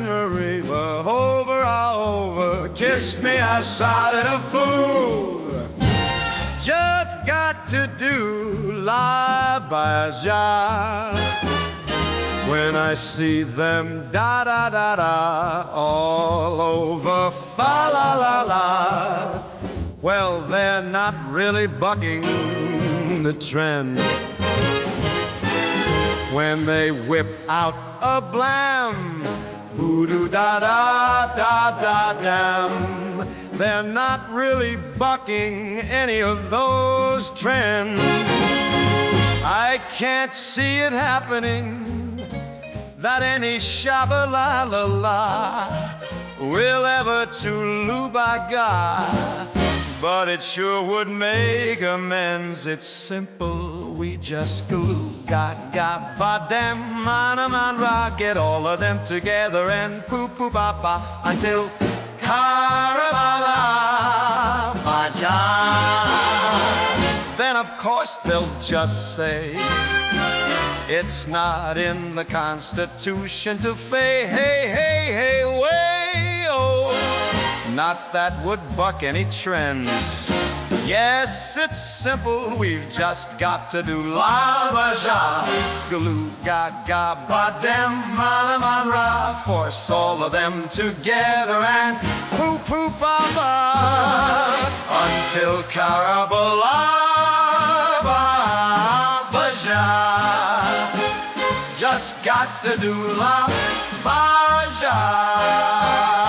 memory were over, I over-kissed me, I sounded a fool. Just got to do lie by ya. When I see them da-da-da-da all over fa-la-la-la, well, they're not really bucking the trend. When they whip out a blam, voodoo da da da da dam, they're not really bucking any of those trends. I can't see it happening that any shabba la la la will ever tooloo by God, but it sure would make amends. It's simple, we just glue ga-ga, ba-dam, man-a-man, ra, get all of them together and poo-poo-ba-ba until ka-ra-ba-la, ba-ja. Then of course they'll just say it's not in the Constitution to fay, hey, hey, hey, way, oh. Not that would buck any trends. Yes, it's simple, we've just got to do la-ba-ja, glue-ga-ga, ba-dem, ma-la-ma-ra, force all of them together and poo-poo-ba-ba, until ka-ra-ba-la-ba-ja. Just got to do la-ba-ja.